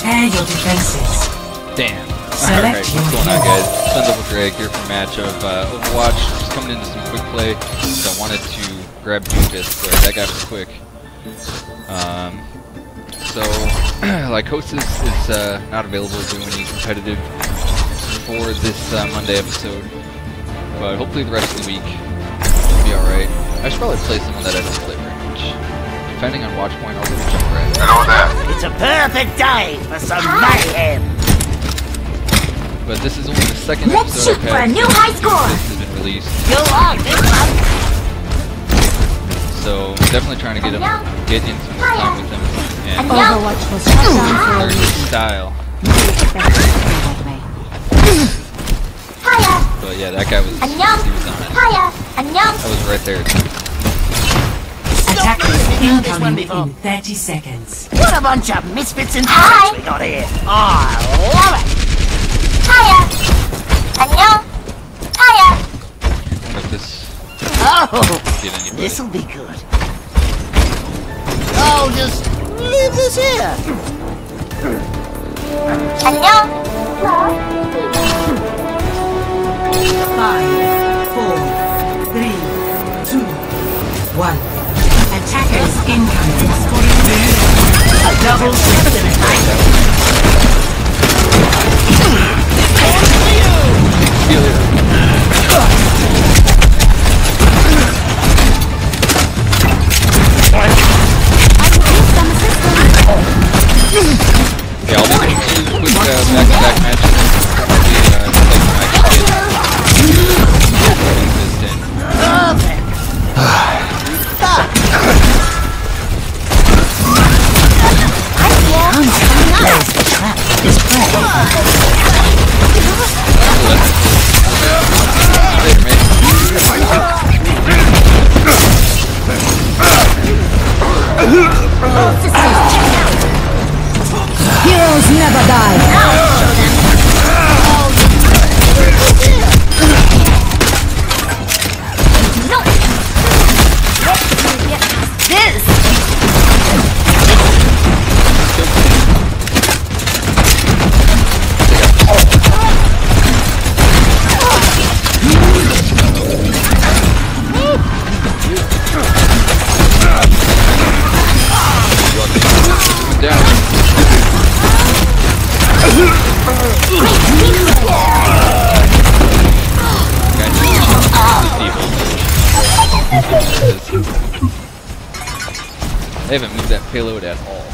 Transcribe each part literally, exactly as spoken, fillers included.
Repair your defenses. Damn. Alright, what's going on, guys? Sons of dreiak here for a match of uh, Overwatch. Just coming into some quick play. So I wanted to grab Doomfist, but that guy was quick. Um, so, Lykosis is uh, not available to do any competitive for this uh, Monday episode. But hopefully the rest of the week will be alright. I should probably play someone that I don't play very much. Depending on watch point, I'll do jump right. Hello there. It's a perfect day for some mayhem. But this is only the second Let's episode shoot for a new high score. This has been released. You are this one. So definitely trying to get him, get into some time with him, and Overwatch was shut down for style. But yeah, that guy was. He was on it. I was right there. Incoming in thirty seconds. What a bunch of misfits and pirates we got here! Oh, I love it! Hiya! Hiya! Hiya! Let this... Oh! This'll be good. Oh, just leave this here! Hiya! five, four, three, two, one. Attackers incoming. A double shift in attack. Yeah, I'll be two quick uh, back-to-back matches. They haven't moved that payload at all.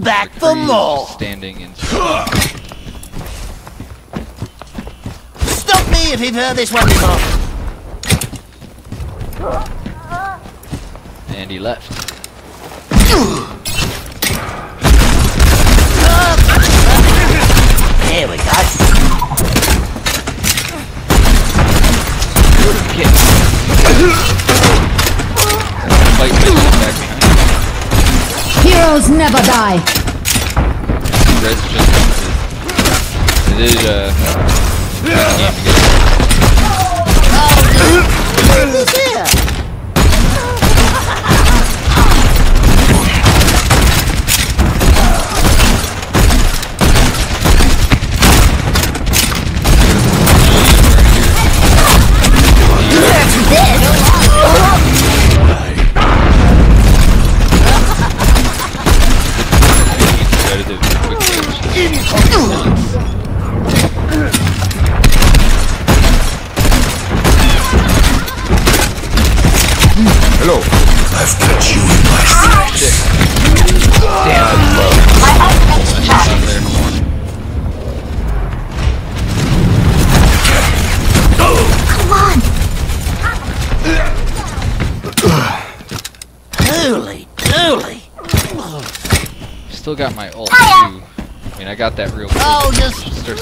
Back for more. Standing in. Stop me if you've heard this one before. And he left. Here we go. Okay. Heroes never die. Red's just it is uh Hello. I've got you in my sight. Damn, I love it. My husband's trapped. Oh, come on. Holy dooly. Still got my ult, too. I mean, I got that real quick. Oh, just... Start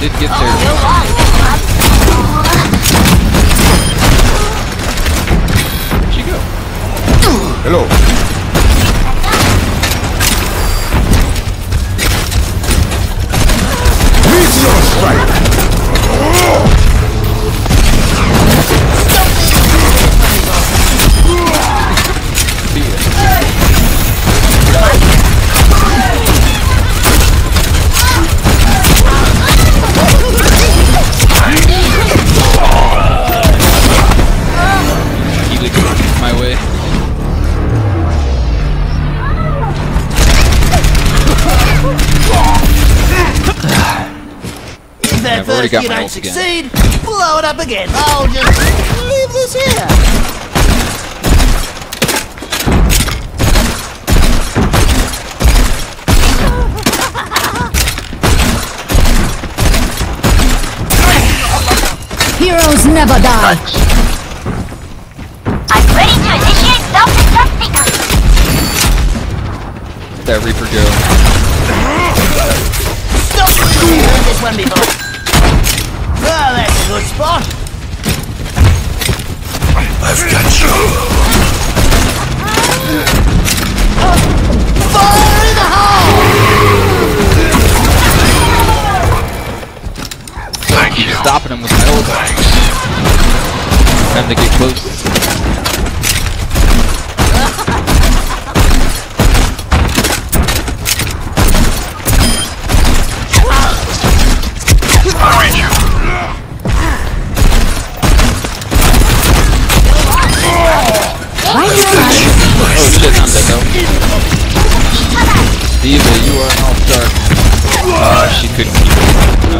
Did get there. Where'd she go? Hello. my way. If that I've first you don't succeed, again. blow it up again. I'll just leave this here. Heroes never die. I'm ready to initiate self-destruct sequence. Let that Reaper go. Stop! We've heard this one before. Well, that's a good spot. I've got you. Fire in the hole! Thank you. Stopping him with my old guy. Time to get close. I'll reach you. Oh shit, I'm dead though. D.Va, you are an all-star. Uh, she couldn't keep it. No.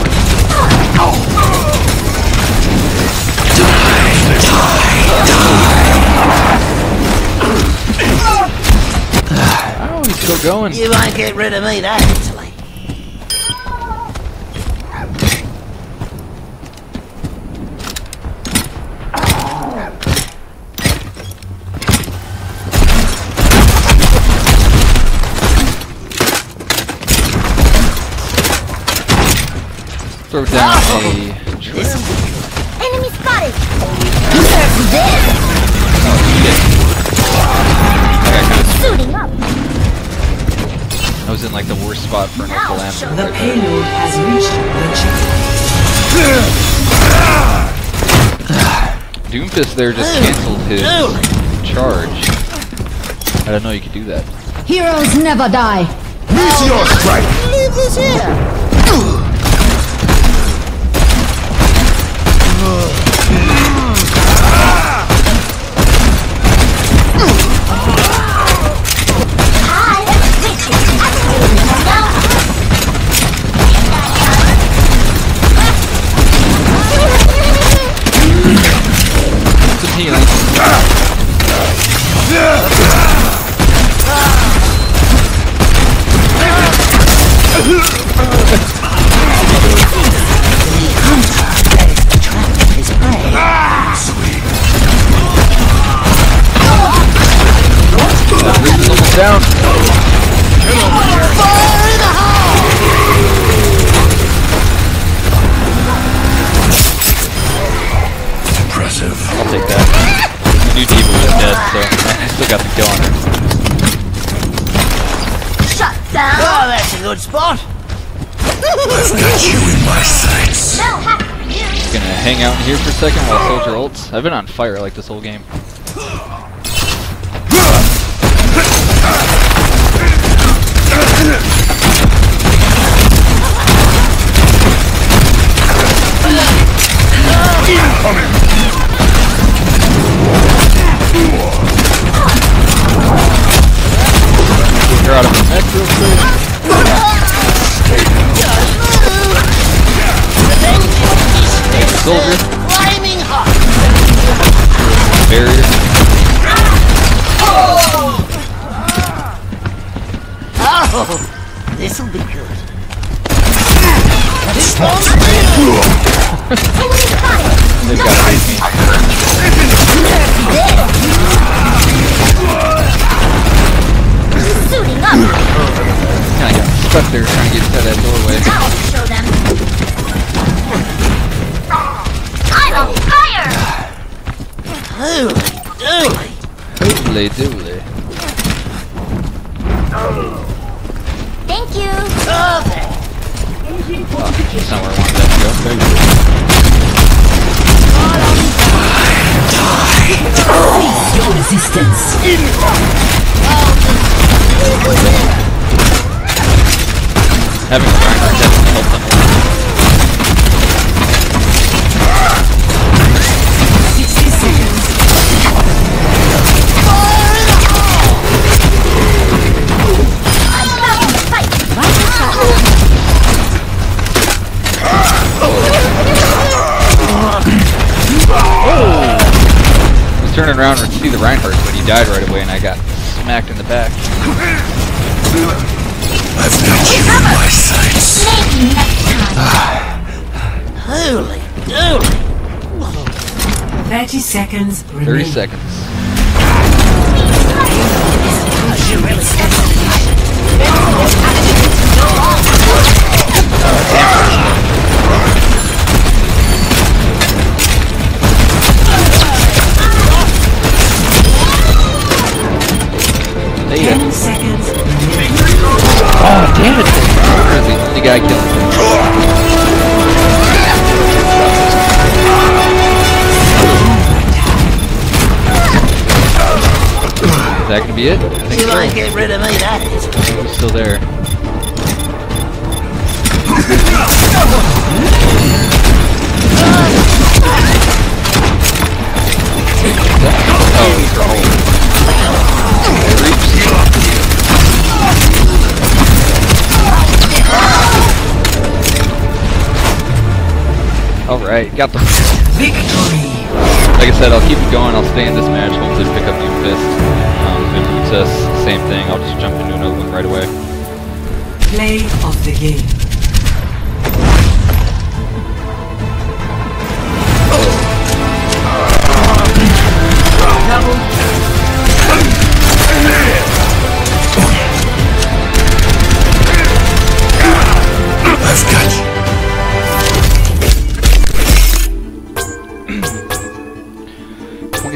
Going. You won't get rid of me that easily. Throw down oh. a trip. Enemy spotted. You're dead. Oh shit. Shooting up. I was in like the worst spot for an calamity. The payload has reached the checkpoint. Doomfist there just cancelled his charge. I don't know you could do that. Heroes never die. Meteor strike. Leave this here. Hang out here for a second while soldier ults. I've been on fire like this whole game. You're out of the neck real quick. Soldier. Barrier. Oh, this'll be good. This one's They've got to hit me. Kind of got stuck there trying to get inside that doorway. Show them. I'm on fire! Holy dooly! Holy dooly. Thank you! Perfect! Well, that's not where I wanted that to go. Thank you. Die! Die! Your resistance! Having a Reinhardt doesn't help them. around to see the Reinhardt, but he died right away and I got smacked in the back. I've got you in my sights. Holy dooly. Thirty seconds remaining. Thirty seconds. ten seconds. Oh, damn it! There's the only guy killed him. Is that gonna be it? I think you so. Might get rid of me, that is. He's still there. Oh, he's cold. Alright, got the victory! Like I said, I'll keep it going, I'll stay in this match, hopefully pick up Doomfist. Um, if it loots us, same thing, I'll just jump into another one right away. Play of the game.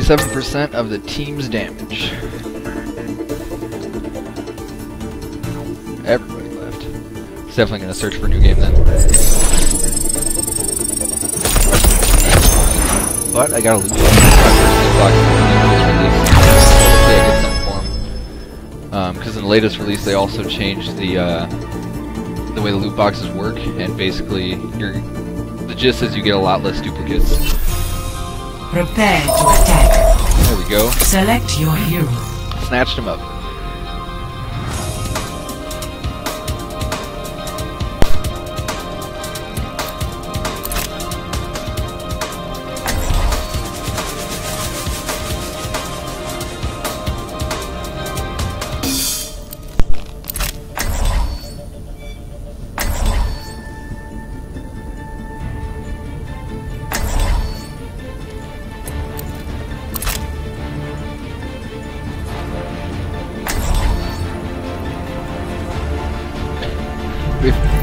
seven percent of the team's damage. Everybody left. It's definitely going to search for a new game then. But I got to lose. Because um, in the latest release they also changed the uh, the way the loot boxes work, and basically you're, the gist is you get a lot less duplicates. Prepare to attack. There we go. Select your hero. Snatched him up.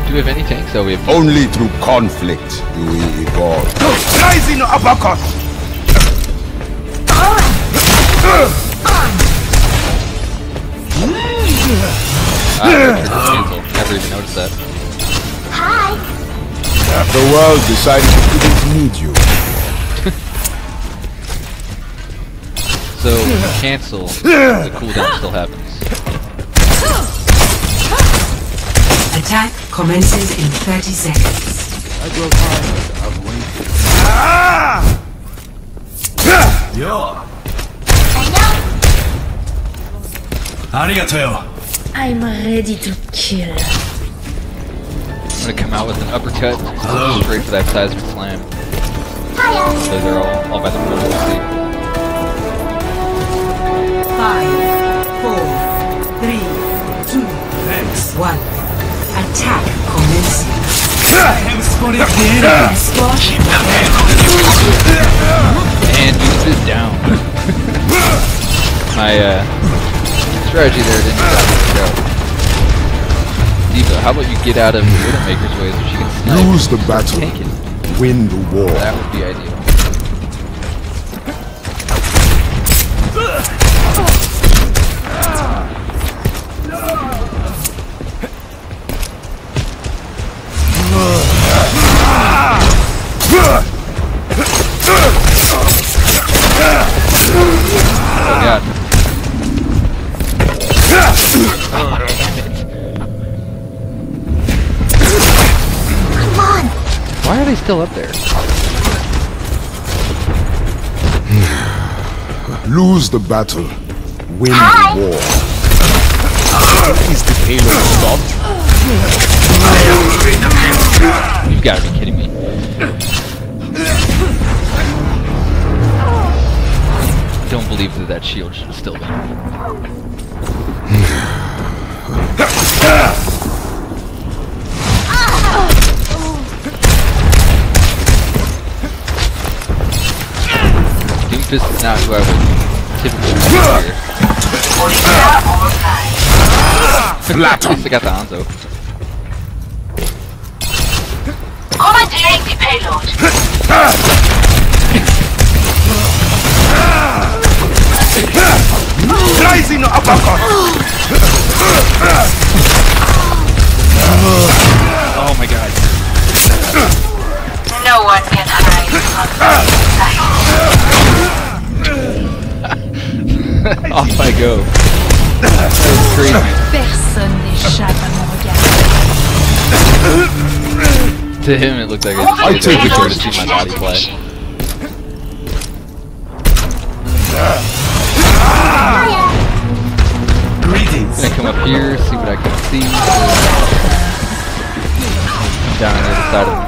Do we have any tanks? So we have only through conflict do we evolve. Rising uppercut. I never even noticed that. Hi. After a while, decided it didn't need you. So cancel. The cooldown still happens. Attack. Commences in thirty seconds. I grow tired of waiting. Ah! Yo! Arigato! I'm ready to kill. I'm gonna come out with an uppercut. Hello. Straight for that seismic slam. Hiya. So they're all, all by the pool of sleep. five, four, three, two, one. Attack commences. And Doomfist is down. My uh, strategy there didn't work out. D.Va, how about you get out of Widowmaker's way so she can snipe? Lose the battle, take it. Win the war. That would be ideal. Still up there. Lose the battle, win Hi. the war. Is the payload stopped? You've got to be kidding me. don't believe that that shield should have still been on. Doomfist is not who I would typically be here. Flat on. I got the Hanzo. Take the payload. Rising uppercut. Oh my god. No one can hide. Off I go. Personne n'échappe à mon regard. To him, it looked like it. I took the short to see my body play. Greetings. Gonna come up here, see what I can see. Down on the other side of me.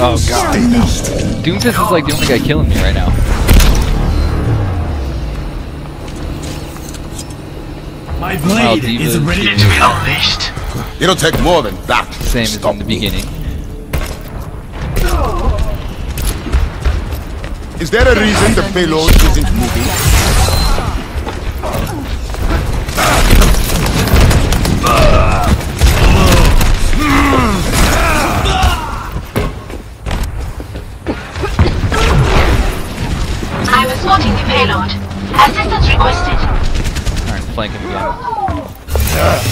Oh god. Doomfist is like the only guy killing me right now. My blade oh, is ready to be unleashed. It'll take more than that. Same as in the beginning. Is there a reason the payload isn't moving? I was spotting the payload. Assistance requested. Flanking again. That's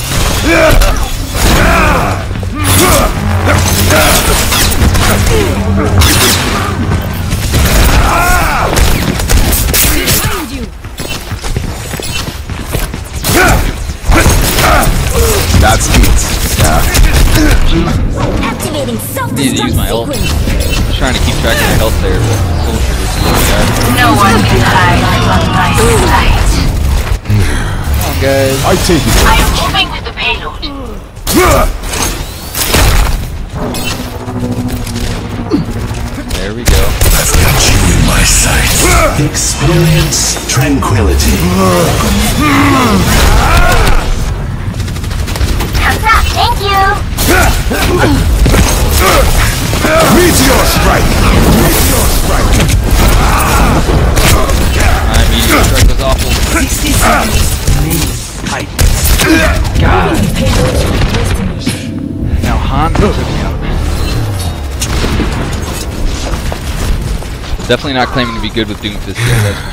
it. Yeah. Need to use my ult. Trying to keep track of my health there, but soldiers. No one can hide from my sight. Guys. I take it. I am moving with the payload. There we go. I've got you in my sights. Experience tranquility. Thank you. Meteor strike. Meteor strike. I mean, meteor strike was awful. sixty seconds. God. Now Han took me out. Definitely not claiming to be good with Doomfist here, that's for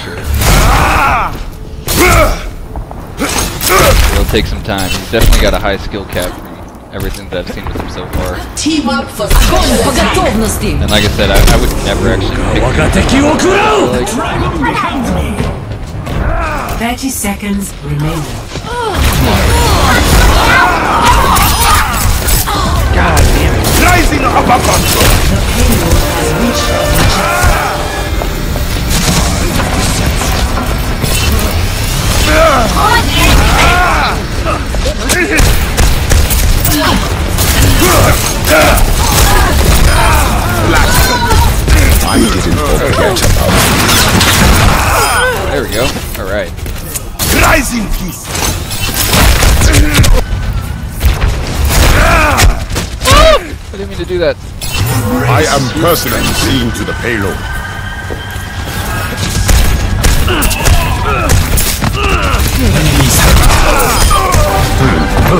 sure. It'll take some time. He's definitely got a high skill cap from everything that I've seen with him so far. And like I said, I, I would never actually pick him up. thirty seconds remaining. God damn it. Rising up up up. The payload has reached the beaches. I didn't There we go. Alright. Rising peace. I didn't mean to do that. I am personally seeing to the payload.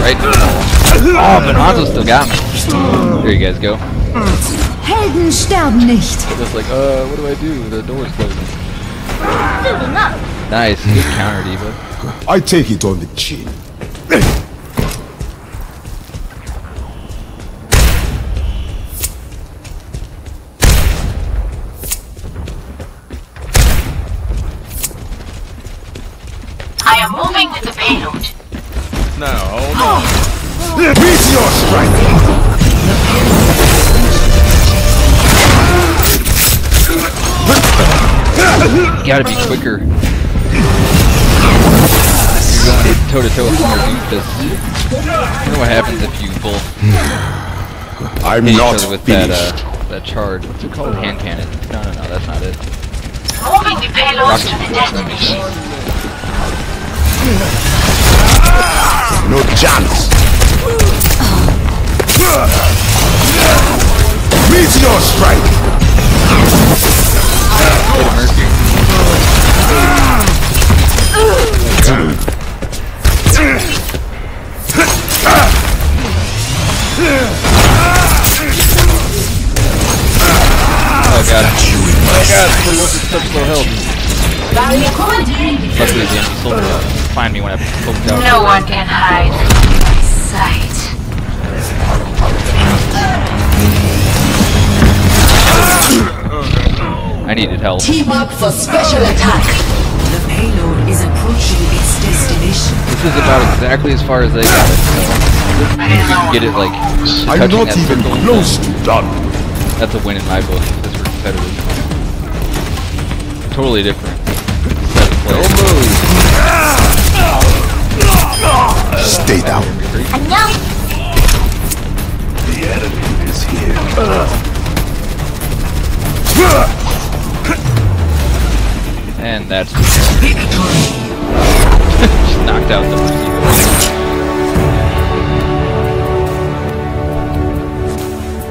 Right. Oh, but Hanzo still got me. There you guys go. Helden sterben nicht. Just like, uh, what do I do? The door's closing. Soon enough. Nice, good counter, D.Va. I take it on the chin. I am moving with the payload. No, hold on. Meteor strike! You gotta be quicker. Toe to toe with Doomfist. I don't know what happens if you both. I'm not with finished. That, uh, that charge. What's it called? Hand cannon. No, no, no, that's not it. Moving the payloads to the destination. No chance. Meteor strike. Oh god. Oh god, please, what's such low health? Luckily the enemy soldier will find me when I poke out. No one can hide from my sight. I needed help. Team up for special attack. The payload is approaching its destination. This is about exactly as far as they got it. So if you can get it like I'm not that even close to done. That's a win in my book. This were competitive. Totally different. Stay down. The enemy is here. Uh. And that's victory. Just knocked out the receiver.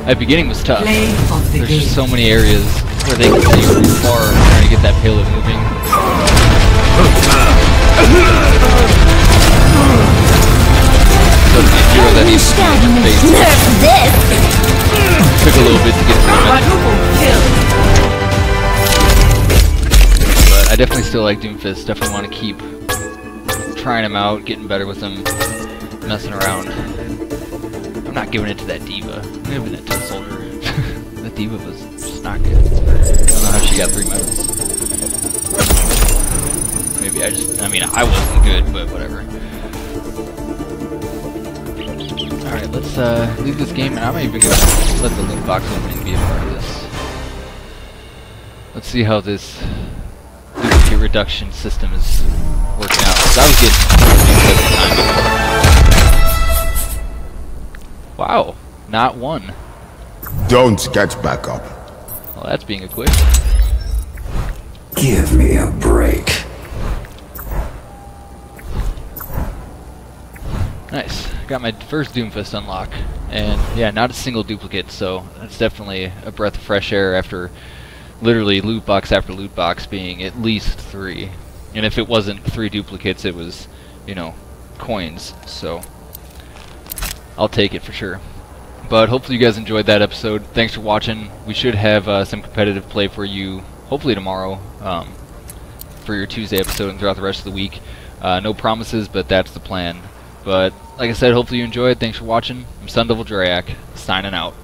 That beginning was tough. The There's just so many areas where they can see really far trying to get that payload moving. So the hero that needs to face took a little bit to get through it. I definitely still like Doomfist, definitely want to keep trying him out, getting better with him, messing around. I'm not giving it to that D.Va. I'm giving it to the soldier. That D.Va was just not good. I don't know how she got three medals. Maybe I just, I mean, I wasn't good, but whatever. Alright, let's uh, leave this game, and I'm even going to let the loot box opening be a part of this. Let's see how this reduction system is working out. I was getting time. Wow, not one. Don't get back up. Well, that's being equipped. Give me a break. Nice. Got my first Doomfist unlock, and yeah, not a single duplicate. So that's definitely a breath of fresh air after. Literally loot box after loot box being at least three. And if it wasn't three duplicates, it was, you know, coins. So I'll take it for sure. But hopefully you guys enjoyed that episode. Thanks for watching. We should have uh, some competitive play for you hopefully tomorrow um, for your Tuesday episode and throughout the rest of the week. Uh, no promises, but that's the plan. But like I said, hopefully you enjoyed. Thanks for watching. I'm Sun Devil dreiak signing out.